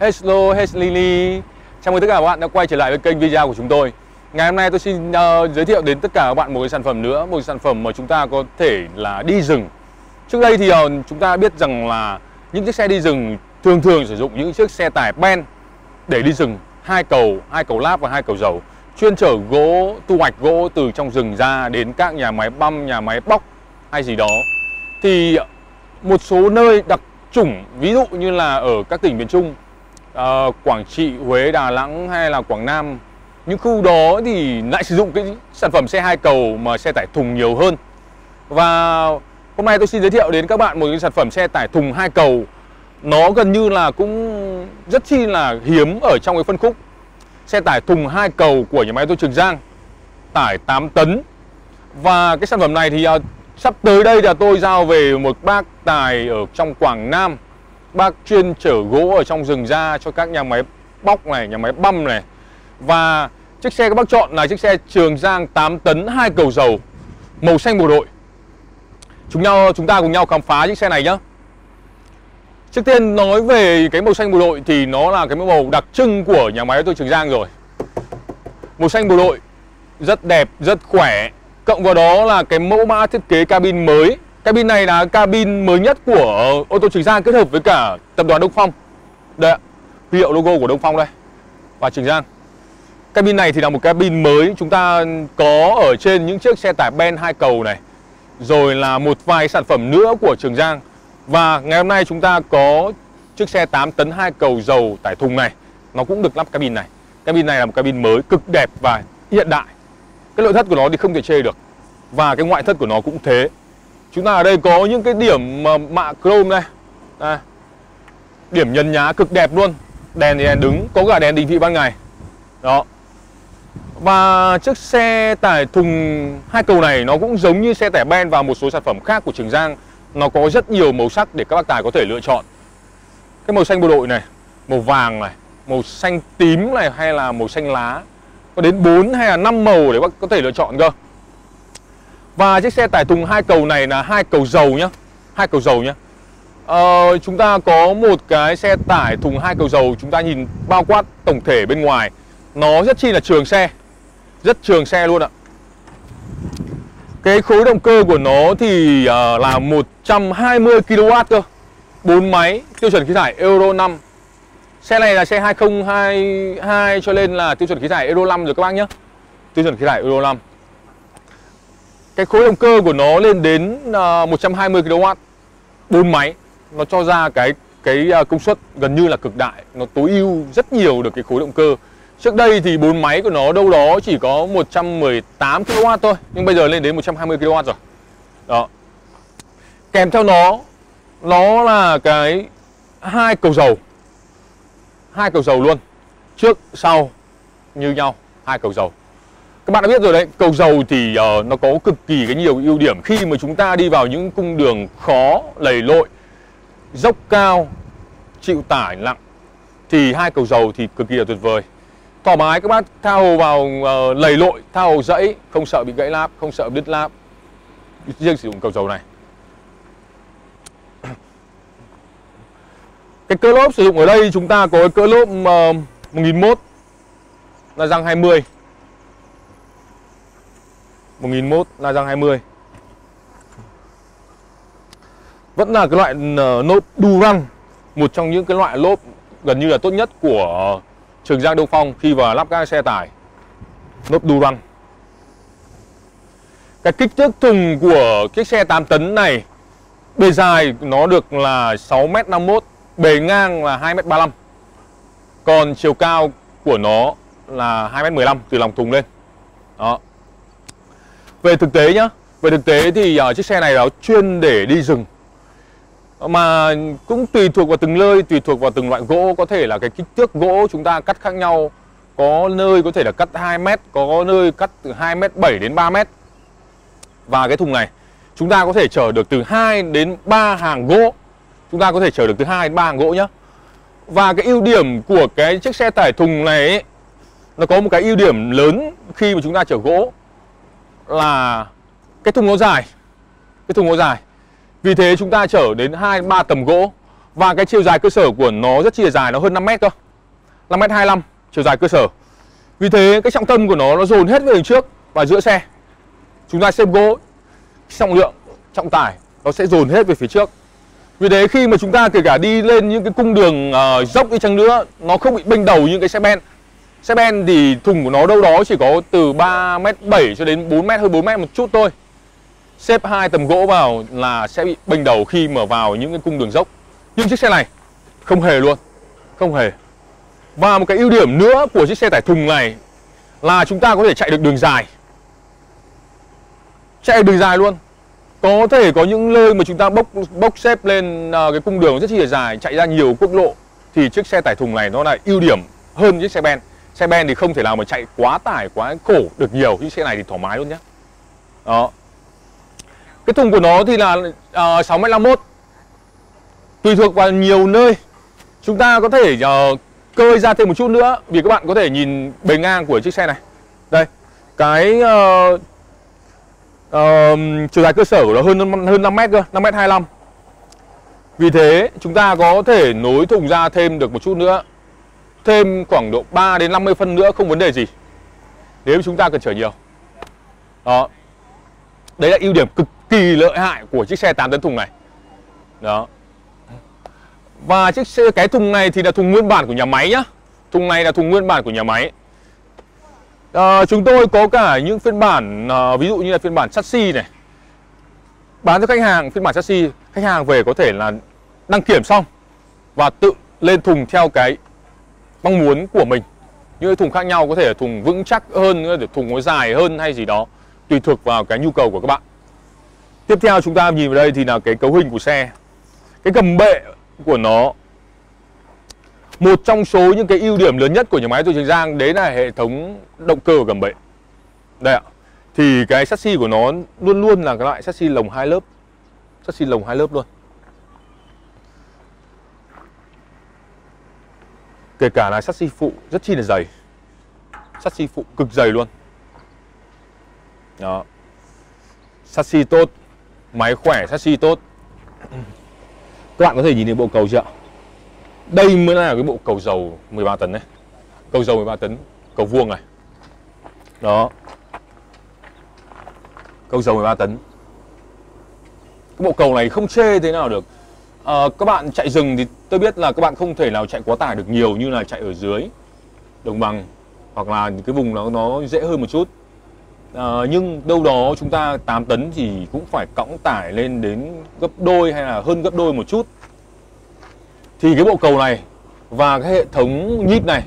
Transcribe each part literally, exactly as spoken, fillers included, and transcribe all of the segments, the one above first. Hello, hello Lily. Chào mừng tất cả các bạn đã quay trở lại với kênh video của chúng tôi. Ngày hôm nay tôi xin uh, giới thiệu đến tất cả các bạn một cái sản phẩm nữa, một cái sản phẩm mà chúng ta có thể là đi rừng. Trước đây thì uh, chúng ta biết rằng là những chiếc xe đi rừng thường thường sử dụng những chiếc xe tải ben để đi rừng, hai cầu, hai cầu láp và hai cầu dầu, chuyên chở gỗ, thu hoạch gỗ từ trong rừng ra đến các nhà máy băm, nhà máy bóc hay gì đó. Thì một số nơi đặc chủng, ví dụ như là ở các tỉnh miền Trung, Uh, Quảng Trị, Huế, Đà Nẵng hay là Quảng Nam, những khu đó thì lại sử dụng cái sản phẩm xe hai cầu mà xe tải thùng nhiều hơn. Và hôm nay tôi xin giới thiệu đến các bạn một cái sản phẩm xe tải thùng hai cầu, nó gần như là cũng rất chi là hiếm ở trong cái phân khúc xe tải thùng hai cầu của nhà máy ô tô Trường Giang, tải tám tấn. Và cái sản phẩm này thì uh, sắp tới đây là tôi giao về một bác tài ở trong Quảng Nam. Bác chuyên chở gỗ ở trong rừng ra cho các nhà máy bóc này, nhà máy băm này. Và chiếc xe các bác chọn là chiếc xe Trường Giang tám tấn hai cầu dầu, màu xanh bộ đội. Chúng nhau chúng ta cùng nhau khám phá chiếc xe này nhé. Trước tiên nói về cái màu xanh bộ đội thì nó là cái màu đặc trưng của nhà máy ô tô Trường Giang rồi. Màu xanh bộ đội rất đẹp, rất khỏe. Cộng vào đó là cái mẫu mã thiết kế cabin mới. Cabin này là cabin mới nhất của ô tô Trường Giang kết hợp với cả tập đoàn Đông Phong. Đây ạ, huy hiệu logo của Đông Phong đây và Trường Giang. Cabin này thì là một cabin mới chúng ta có ở trên những chiếc xe tải ben hai cầu này, rồi là một vài sản phẩm nữa của Trường Giang. Và ngày hôm nay chúng ta có chiếc xe tám tấn hai cầu dầu tải thùng này, nó cũng được lắp cabin này. Cabin này là một cabin mới cực đẹp và hiện đại. Cái nội thất của nó thì không thể chê được, và cái ngoại thất của nó cũng thế. Chúng ta ở đây có những cái điểm mạ chrome đây. Đây, điểm nhấn nhá cực đẹp luôn. Đèn thì đèn đứng, có cả đèn định vị ban ngày. Đó. Và chiếc xe tải thùng hai cầu này nó cũng giống như xe tải ben và một số sản phẩm khác của Trường Giang. Nó có rất nhiều màu sắc để các bác tài có thể lựa chọn. Cái màu xanh bộ đội này, màu vàng này, màu xanh tím này hay là màu xanh lá. Có đến bốn hay là năm màu để bác có thể lựa chọn cơ. Và chiếc xe tải thùng hai cầu này là hai cầu dầu nhá, hai cầu dầu nhá. Ờ, chúng ta có một cái xe tải thùng hai cầu dầu, chúng ta nhìn bao quát tổng thể bên ngoài, nó rất chi là trường xe, rất trường xe luôn ạ. Cái khối động cơ của nó thì uh, là một trăm hai mươi ki lô oát cơ, bốn máy, tiêu chuẩn khí thải Euro năm. Xe này là xe hai không hai hai cho nên là tiêu chuẩn khí thải Euro năm rồi các bác nhé, tiêu chuẩn khí thải Euro năm. Cái khối động cơ của nó lên đến một trăm hai mươi ki lô oát, bốn máy, nó cho ra cái cái công suất gần như là cực đại, nó tối ưu rất nhiều được cái khối động cơ. Trước đây thì bốn máy của nó đâu đó chỉ có một trăm mười tám ki lô oát thôi, nhưng bây giờ lên đến một trăm hai mươi ki lô oát rồi. Đó. Kèm theo nó nó là cái hai cầu dầu. Hai cầu dầu luôn. Trước sau như nhau, hai cầu dầu. Các bạn đã biết rồi đấy, cầu dầu thì uh, nó có cực kỳ cái nhiều ưu điểm khi mà chúng ta đi vào những cung đường khó, lầy lội, dốc cao, chịu tải nặng. Thì hai cầu dầu thì cực kỳ là tuyệt vời. Thoải mái các bác tha hồ vào uh, lầy lội, tha hồ dẫy, không sợ bị gãy láp, không sợ đứt láp. Riêng sử dụng cầu dầu này. Cái cơ lốp sử dụng ở đây chúng ta có cái cơ lốp uh, một nghìn mốt là răng hai mươi. một nghìn mốt la răng hai mươi. Vẫn là cái loại lốp Duran, một trong những cái loại lốp gần như là tốt nhất của Trường Giang Đông Phong khi vào lắp các xe tải. Lốp Duran. Cái kích thước thùng của chiếc xe tám tấn này, bề dài nó được là sáu mét năm mốt, bề ngang là hai mét ba lăm. Còn chiều cao của nó là hai mét mười lăm từ lòng thùng lên. Đó. Về thực tế nhá, về thực tế thì uh, chiếc xe này nó chuyên để đi rừng. Mà cũng tùy thuộc vào từng nơi, tùy thuộc vào từng loại gỗ. Có thể là cái kích thước gỗ chúng ta cắt khác nhau. Có nơi có thể là cắt hai mét, có nơi cắt từ hai mét bảy đến ba mét. Và cái thùng này chúng ta có thể chở được từ hai đến ba hàng gỗ. Chúng ta có thể chở được từ hai đến ba hàng gỗ nhá. Và cái ưu điểm của cái chiếc xe tải thùng này ấy, nó có một cái ưu điểm lớn khi mà chúng ta chở gỗ là cái thùng nó dài. Cái thùng nó dài. Vì thế chúng ta chở đến hai ba tầm gỗ. Và cái chiều dài cơ sở của nó rất chi là dài, nó hơn năm mét cơ, năm mét hai mươi lăm chiều dài cơ sở. Vì thế cái trọng tâm của nó nó dồn hết về đằng trước và giữa xe. Chúng ta xem gỗ, trọng lượng, trọng tải nó sẽ dồn hết về phía trước. Vì thế khi mà chúng ta kể cả đi lên những cái cung đường uh, dốc đi chăng nữa, nó không bị bênh đầu những cái xe ben. Xe ben thì thùng của nó đâu đó chỉ có từ ba mét bảy cho đến bốn mét, hơn bốn mét một chút thôi. Xếp hai tầm gỗ vào là sẽ bị bênh đầu khi mà vào những cái cung đường dốc. Nhưng chiếc xe này không hề luôn, không hề. Và một cái ưu điểm nữa của chiếc xe tải thùng này là chúng ta có thể chạy được đường dài. Chạy đường dài luôn. Có thể có những nơi mà chúng ta bốc bốc xếp lên cái cung đường rất là dài, chạy ra nhiều quốc lộ, thì chiếc xe tải thùng này nó là ưu điểm hơn chiếc xe ben. Xe ben thì không thể nào mà chạy quá tải, quá khổ được nhiều. Chiếc xe này thì thoải mái luôn nhé. Đó. Cái thùng của nó thì là uh, sáu mét năm mốt. Tùy thuộc vào nhiều nơi chúng ta có thể uh, cơi ra thêm một chút nữa. Vì các bạn có thể nhìn bề ngang của chiếc xe này. Đây, cái uh, uh, chiều dài cơ sở của nó hơn, hơn năm mét cơ, năm mét hai mươi lăm. Vì thế chúng ta có thể nối thùng ra thêm được một chút nữa, thêm khoảng độ ba đến năm mươi phân nữa không vấn đề gì, nếu chúng ta cần chở nhiều. Đó. Đấy là ưu điểm cực kỳ lợi hại của chiếc xe tám tấn thùng này. Đó. Và chiếc xe, cái thùng này thì là thùng nguyên bản của nhà máy nhá. Thùng này là thùng nguyên bản của nhà máy. À, chúng tôi có cả những phiên bản, à, ví dụ như là phiên bản chassis này, bán cho khách hàng. Phiên bản chassis khách hàng về có thể là đăng kiểm xong và tự lên thùng theo cái mong muốn của mình. Những thùng khác nhau, có thể là thùng vững chắc hơn, có thể thùng nó dài hơn hay gì đó, tùy thuộc vào cái nhu cầu của các bạn. Tiếp theo chúng ta nhìn vào đây thì là cái cấu hình của xe. Cái gầm bệ của nó, một trong số những cái ưu điểm lớn nhất của nhà máy Trường Giang, đấy là hệ thống động cơ gầm bệ. Đây ạ. Thì cái chassis của nó luôn luôn là cái loại chassis lồng hai lớp. Chassis lồng hai lớp luôn. Kể cả là chassis phụ rất chi là dày. Chassis phụ cực dày luôn. Đó. Chassis tốt, máy khỏe, chassis tốt. Các bạn có thể nhìn thấy bộ cầu chưa ạ? Đây mới là cái bộ cầu dầu mười ba tấn này. Cầu dầu mười ba tấn, cầu vuông này. Đó. Cầu dầu mười ba tấn. Cái bộ cầu này không chê thế nào được. À, các bạn chạy rừng thì tôi biết là các bạn không thể nào chạy quá tải được nhiều như là chạy ở dưới đồng bằng, hoặc là cái vùng nó, nó dễ hơn một chút. À, nhưng đâu đó chúng ta tám tấn thì cũng phải cõng tải lên đến gấp đôi hay là hơn gấp đôi một chút. Thì cái bộ cầu này và cái hệ thống nhíp này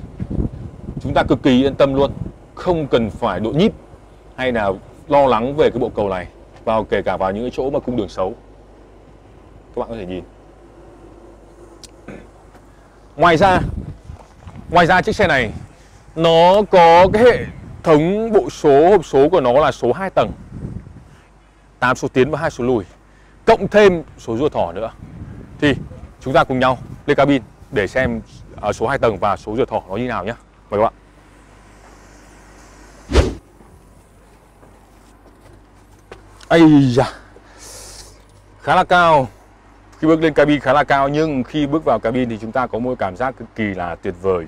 chúng ta cực kỳ yên tâm luôn. Không cần phải độ nhíp hay là lo lắng về cái bộ cầu này, vào kể cả vào những cái chỗ mà cung đường xấu. Các bạn có thể nhìn. Ngoài ra Ngoài ra chiếc xe này nó có cái hệ thống bộ số, hộp số của nó là số hai tầng, tám số tiến và hai số lùi, cộng thêm số rùa thỏ nữa. Thì chúng ta cùng nhau lên cabin để xem số hai tầng và số rùa thỏ nó như nào nhé. Mời các bạn. Ây da, khá là cao. Khi bước lên cabin khá là cao, nhưng khi bước vào cabin thì chúng ta có một cảm giác cực kỳ là tuyệt vời.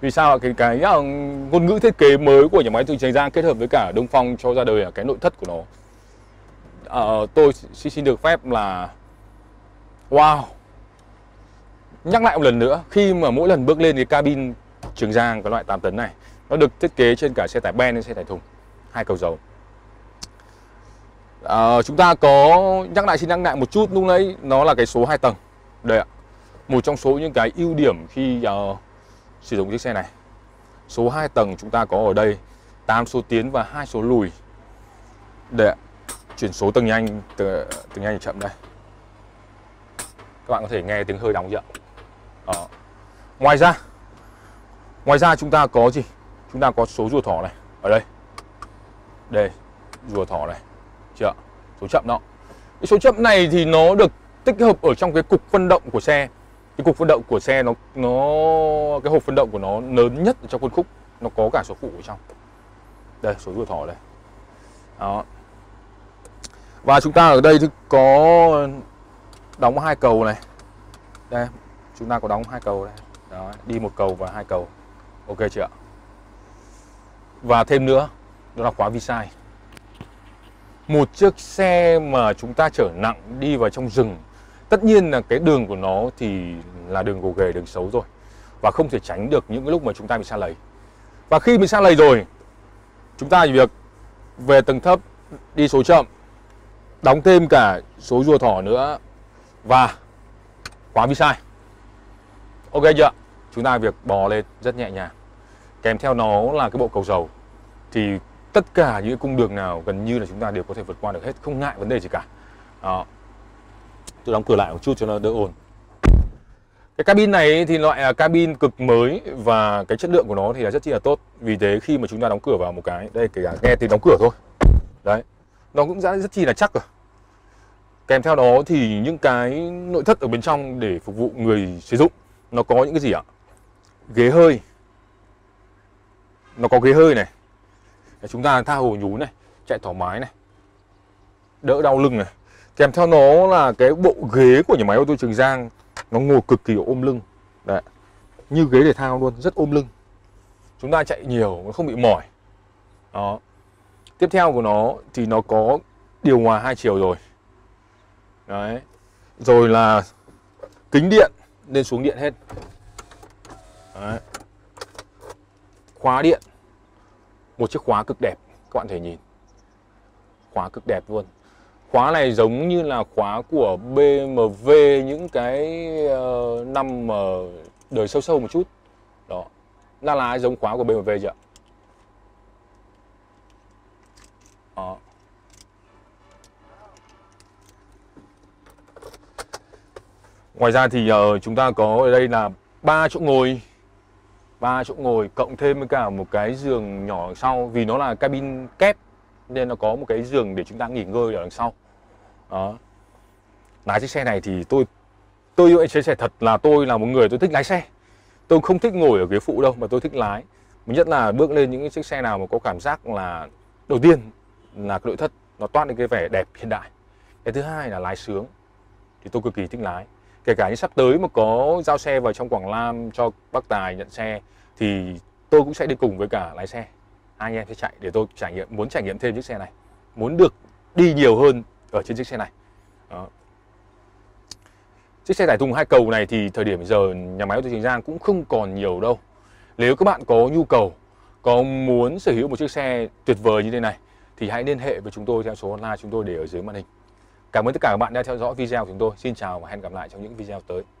Vì sao? Cái cái uh, ngôn ngữ thiết kế mới của nhà máy Trường Giang kết hợp với cả Đông Phong cho ra đời là cái nội thất của nó. Uh, tôi xin được phép là wow. Nhắc lại một lần nữa, khi mà mỗi lần bước lên cái cabin Trường Giang cái loại tám tấn này, nó được thiết kế trên cả xe tải ben hay xe tải thùng, hai cầu dầu. Uh, chúng ta có nhắc lại, xin nhắc lại một chút lúc nãy, nó là cái số hai tầng. Đây ạ. Một trong số những cái ưu điểm khi uh, sử dụng chiếc xe này. Số hai tầng chúng ta có ở đây, tám số tiến và hai số lùi. Để chuyển số từng nhanh từ từng nhanh chậm đây. Các bạn có thể nghe tiếng hơi đóng chưa? Đó. Ngoài ra Ngoài ra chúng ta có gì? Chúng ta có số rùa thỏ này ở đây. Đây, rùa thỏ này. Chưa? Số chậm đó. Cái số chậm này thì nó được tích hợp ở trong cái cục phân động của xe. Cái cục phân động của xe nó nó cái hộp phân động của nó lớn nhất ở trong khuôn khúc, nó có cả số phụ ở trong. Đây, số rùa thỏ đây. Đó. Và chúng ta ở đây thì có đóng hai cầu này, Đây, chúng ta có đóng hai cầu đây. Đó, đi một cầu và hai cầu. Ok chị ạ. Và thêm nữa, đó là khóa vi sai. Một chiếc xe mà chúng ta chở nặng đi vào trong rừng, tất nhiên là cái đường của nó thì là đường gồ ghề, đường xấu rồi, và không thể tránh được những cái lúc mà chúng ta bị sa lầy. Và khi bị sa lầy rồi, chúng ta chỉ việc về tầng thấp, đi số chậm, đóng thêm cả số rùa thỏ nữa và khóa vi sai. Ok chưa? Chúng ta việc bò lên rất nhẹ nhàng. Kèm theo nó là cái bộ cầu dầu. Thì tất cả những cung đường nào gần như là chúng ta đều có thể vượt qua được hết, không ngại vấn đề gì cả. Đó. Tôi đóng cửa lại một chút cho nó đỡ ồn. Cái cabin này thì loại là cabin cực mới và cái chất lượng của nó thì là rất chi là tốt. Vì thế khi mà chúng ta đóng cửa vào một cái, đây kể cả nghe tiếng đóng cửa thôi. Đấy, nó cũng đã rất chi là chắc rồi. Kèm theo đó thì những cái nội thất ở bên trong để phục vụ người sử dụng, nó có những cái gì ạ? Ghế hơi. Nó có ghế hơi này. Chúng ta tha hồ nhún này, chạy thoải mái này, đỡ đau lưng này. Kèm theo nó là cái bộ ghế của nhà máy ô tô Trường Giang, nó ngồi cực kỳ ôm lưng. Đấy, như ghế thể thao luôn, rất ôm lưng. Chúng ta chạy nhiều, nó không bị mỏi. Đó. Tiếp theo của nó thì nó có điều hòa hai chiều rồi. Đấy. Rồi là kính điện, lên xuống điện hết. Đấy. Khóa điện. Một chiếc khóa cực đẹp, các bạn thể nhìn. Khóa cực đẹp luôn. Khóa này giống như là khóa của bê em vê những cái uh, năm uh, đời sâu sâu một chút. Đó. Là là giống khóa của bê em vê chưa ạ? Đó. Ngoài ra thì uh, chúng ta có ở đây là ba chỗ ngồi. ba chỗ ngồi cộng thêm với cả một cái giường nhỏ đằng sau. Vì nó là cabin kép nên nó có một cái giường để chúng ta nghỉ ngơi ở đằng sau. Đó. Lái chiếc xe này thì tôi tôi yêu chiếc xe thật, là tôi là một người tôi thích lái xe. Tôi không thích ngồi ở ghế phụ đâu mà tôi thích lái. Nhất là bước lên những chiếc xe nào mà có cảm giác là đầu tiên là cái nội thất nó toát lên cái vẻ đẹp hiện đại. Cái thứ hai là lái sướng. Thì tôi cực kỳ thích lái. Kể cả như sắp tới mà có giao xe vào trong Quảng Nam cho bác Tài nhận xe thì tôi cũng sẽ đi cùng với cả lái xe. Hai anh em sẽ chạy để tôi trải nghiệm, muốn trải nghiệm thêm chiếc xe này, muốn được đi nhiều hơn ở trên chiếc xe này. Đó. Chiếc xe tải thùng hai cầu này thì thời điểm giờ nhà máy ô tô Trường Giang cũng không còn nhiều đâu. Nếu các bạn có nhu cầu, có muốn sở hữu một chiếc xe tuyệt vời như thế này thì hãy liên hệ với chúng tôi theo số hotline chúng tôi để ở dưới màn hình. Cảm ơn tất cả các bạn đã theo dõi video của chúng tôi. Xin chào và hẹn gặp lại trong những video tới.